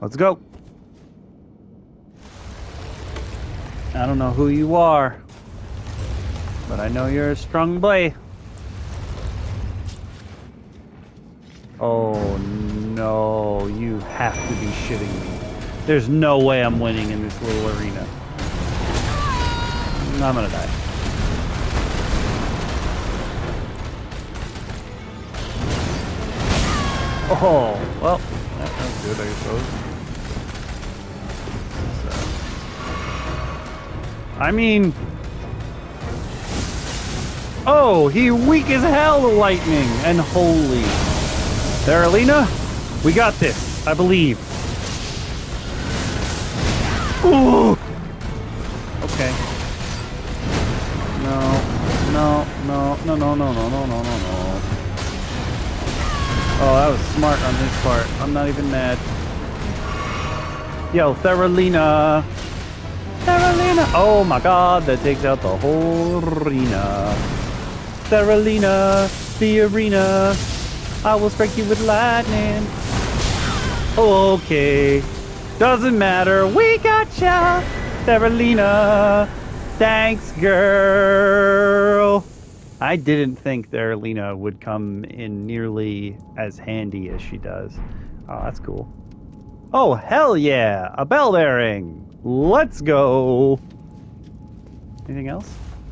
Let's go. I don't know who you are, but I know you're a strong boy. Oh no, you have to be shitting me. There's no way I'm winning in this little arena. I'm gonna die. Oh, well, that sounds good, I suppose. So, I mean... Oh, he weak as hell to lightning, and holy. Therolina, we got this, I believe. Ooh! Okay. No. Oh, that was smart on his part. I'm not even mad. Yo, Therolina. Therolina. Oh my god, that takes out the whole arena. Therolina, the arena. I will strike you with lightning. Okay. Doesn't matter. We gotcha. Therolina. Thanks, girl. I didn't think Therolina would come in nearly as handy as she does. Oh, that's cool. Oh, hell yeah! A bell bearing! Let's go! Anything else?